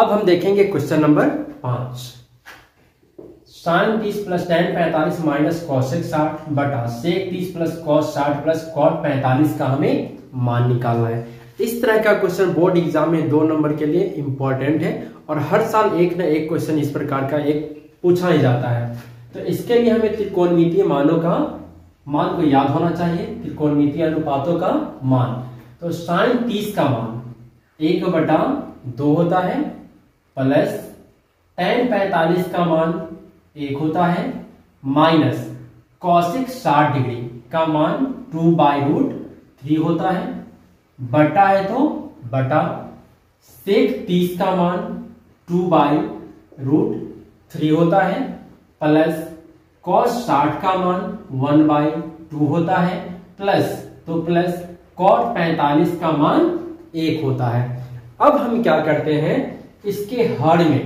अब हम देखेंगे question number 5। Sine 30 plus tan 45 minus cos 60 बटा sec 30 plus cos 60 plus cot 45 का हमें मान निकालना है। इस तरह का क्वेश्चन बोर्ड एग्जाम में 2 नंबर के लिए इंपॉर्टेंट है और हर साल एक ना एक क्वेश्चन इस प्रकार का एक पूछा ही जाता है। तो इसके लिए हमें त्रिकोणमितीय मानों का मान को याद होना चाहिए, त्रिकोणमितीय अनुपातों का मान। तो साइन 30 का मान 1/2 होता है, प्लस टैन 45 का मान 1 होता है, माइनस कॉसिक 60 डिग्री का मान 2/√3 होता है, बटा है तो बटा, सेक 30 का मान 2/√3 होता है, प्लस कॉस 60 का मान 1/2 होता है, प्लस तो प्लस कॉट 45 का मान 1 होता है। अब हम क्या करते हैं, इसके हर में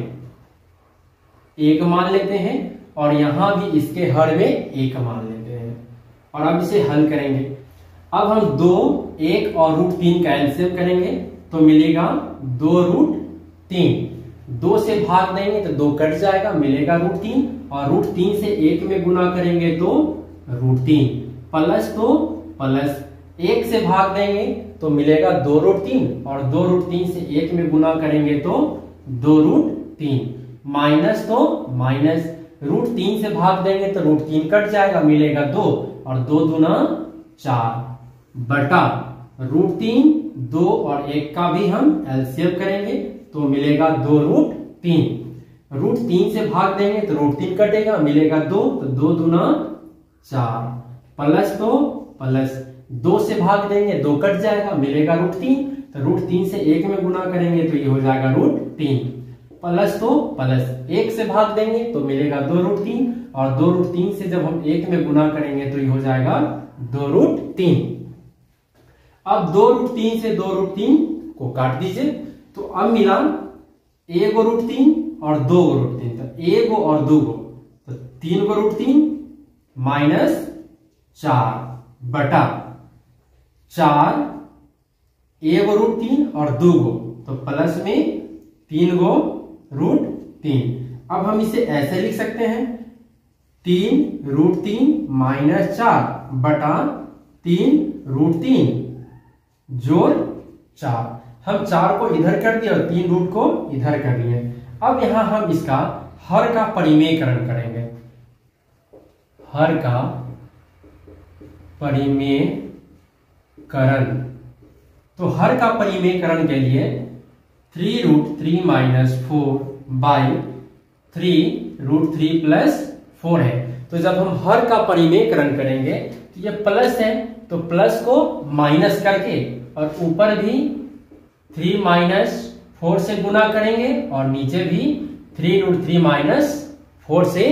1 मान लेते हैं और यहां भी इसके हर में 1 मान लेते हैं और अब इसे हल करेंगे। अब हम 2, 1 और √3 का एलसीएम करेंगे तो मिलेगा 2√3। 2 से भाग देंगे तो 2 कट जाएगा, मिलेगा √3 और √3 से 1 में गुना करेंगे तो √3, प्लस तो प्लस 1 से भाग देंगे तो मिलेगा 2√3 और 2√3 से 1 में गुना करेंगे तो 2√3, माइनस तो माइनस, √3 से भाग देंगे तो √3 कट जाएगा, मिलेगा 2 और 2 दूना 4, बटा √3 2 और 1 का भी हम एलसीएम करेंगे तो मिलेगा 2√3। √3 से भाग देंगे तो √3 कटेगा, मिलेगा 2 तो 2 दूना 4, प्लस तो प्लस 2 से भाग देंगे 2 कट जाएगा, मिलेगा √3 तो √3 से 1 में गुना करेंगे तो ये हो जाएगा √3, प्लस तो प्लस 1 से भाग देंगे तो मिलेगा 2√3 और 2√3 से जब हम 1 में गुना करेंगे तो ये हो जाएगा 2√3। अब 2√3 से 2√3 को काट दीजिए तो अब मिला 1√3 और 2√3, तो 1 और 2 तो 3√3 माइनस 4 बटा 4 1√3 और 2 तो प्लस में 3√3। अब हम इसे ऐसे लिख सकते हैं 3√3 माइनस 4 बटा 3√3 जोड़ 4। हम 4 को इधर कर दिए और 3 रूट को इधर कर दिए। अब यहां हम इसका हर का परिमेयकरण करेंगे, हर का परिमेयकरण। तो हर का परिमेयकरण के लिए 3√3 माइनस 4 बाई 3√3 प्लस 4 है। तो जब हम हर का परिमेयकरण करेंगे तो ये प्लस है तो प्लस को माइनस करके और ऊपर भी 3 माइनस 4 से गुना करेंगे और नीचे भी 3√3 माइनस 4 से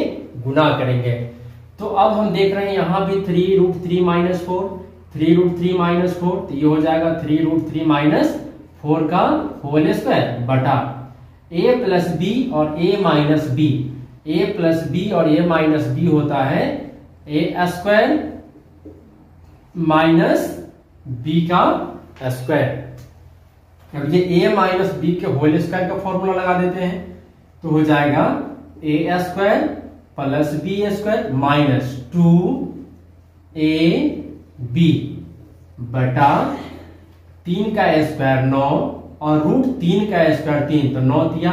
गुना करेंगे। तो अब हम देख रहे हैं यहाँ भी 3√3 माइनस 4 3√3 माइनस 4 तो ये हो जाएगा 3√3 माइनस 4 का होल स्क्वायर बटा a प्लस बी और a minus b, a plus b और a माइनस बी होता है a स्क्वायर माइनस b का स्क्वायर। अब ये a माइनस बी के होल स्क्वायर का फॉर्मूला लगा देते हैं तो हो जाएगा a square plus b square minus 2ab बटा 3 का स्क्वायर 9 और √3 का स्क्वायर 3 तो 9 तिया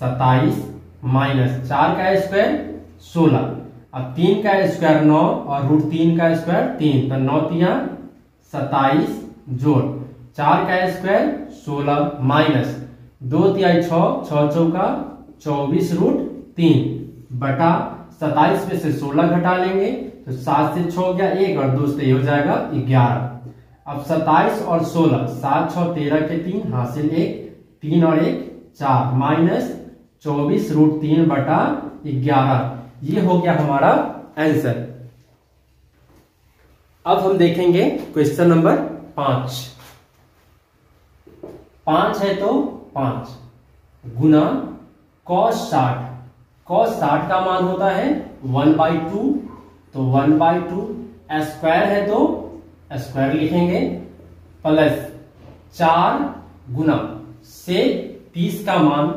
27 माइनस 4 का स्क्वायर 16। अब 3 का स्क्वायर 9 और √3 का स्क्वायर 3 तो 9 तिया 27 जोड़ 4 का स्क्वायर 16 माइनस 2 तिहाई 6, 6 चौका 24 √3 बटा 27 में से 16 घटा लेंगे तो 7 से 6 हो गया 1 और 2 से हो जाएगा 11। अब 27 और 16 7, 6, 13 के 3 हासिल 1 3 और 1, 4 माइनस 24 √3 बटा 11। ये हो गया हमारा आंसर। अब हम देखेंगे क्वेश्चन नंबर 5। 5 है तो 5 गुना कॉस 60, कॉस 60 का मान होता है 1/2 तो 1/2 स्क्वायर है तो स्क्वायर लिखेंगे, प्लस 4 गुना सेक 30 का मान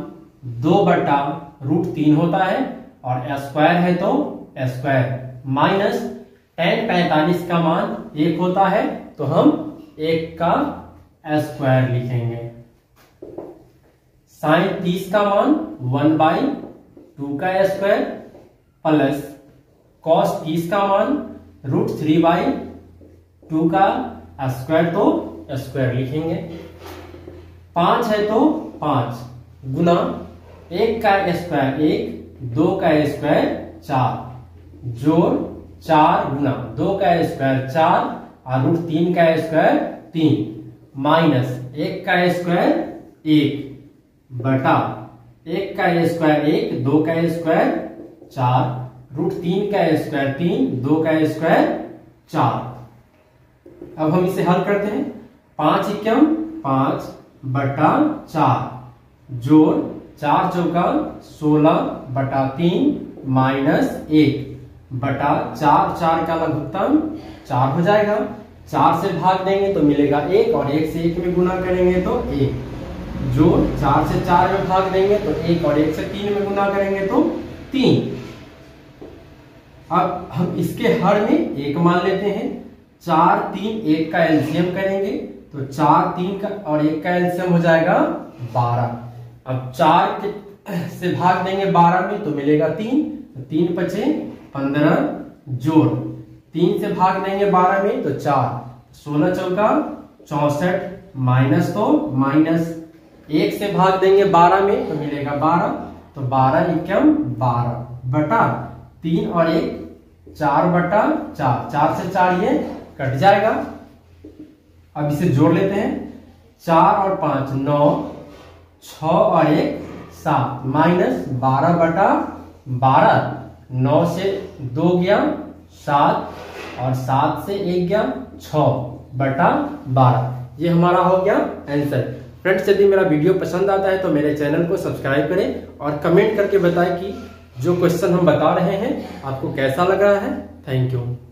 2/√3 होता है और स्क्वायर है तो स्क्वायर माइनस tan 45 का मान 1 होता है तो हम 1 का स्क्वायर लिखेंगे। साइन 30 का मान 1/2 का स्क्वायर प्लस कॉस 30 का मान √3/2 का स्क्वायर तो स्क्वायर लिखेंगे। 5 है तो 5 गुना 1 का स्क्वायर 1, 2 का स्क्वायर 4 जोड़ 4 गुना 2 का स्क्वायर 4 और √3 का स्क्वायर 3 माइनस 1 का स्क्वायर 1 बटा 1 का स्क्वायर 1, 2 का स्क्वायर 4 √3 का स्क्वायर 3, 2 का स्क्वायर 4। अब हम इसे हल करते हैं। 5 × 5 बटा 4 जोड़ 4 × 4 = 16 बटा 3 माइनस 1 बटा 4 का लघुत्तम 4 हो जाएगा। 4 से भाग देंगे तो मिलेगा 1 और 1 से 1 में गुना करेंगे तो 1 जोड़ 4 से 4 में भाग देंगे तो 1 और 1 से 3 में गुना करेंगे तो 3। अब हम इसके हर में 1 मान लेते हैं। 4, 3, 1 का एलसीएम करेंगे तो 4, 3 और 1 का एलसीएम हो जाएगा 12। अब 4 से भाग देंगे 12 में तो मिलेगा 3, 3×5 = 15 जोड़ 3 से भाग देंगे 12 में तो 4, 16×4 = 64 माइनस तो माइनस 1 से भाग देंगे 12 में तो मिलेगा 12 तो 12×1 = 12 बटा 3 और 1 4 बटा 4 4 से 4 ये कट जाएगा। अब इसे जोड़ लेते हैं। 4 और 5 9 6 और 1 7 माइनस 12 बटा 12 9 से 2 गया 7 और 7 से 1 गया 6 बटा 12 ये हमारा हो गया आंसर। फ्रेंड्स यदि मेरा वीडियो पसंद आता है तो मेरे चैनल को सब्सक्राइब करें और कमेंट करके बताएं कि जो क्वेश्चन हम बता रहे हैं आपको कैसा लग रहा है। Thank you.